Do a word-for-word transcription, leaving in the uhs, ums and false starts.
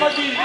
Martín.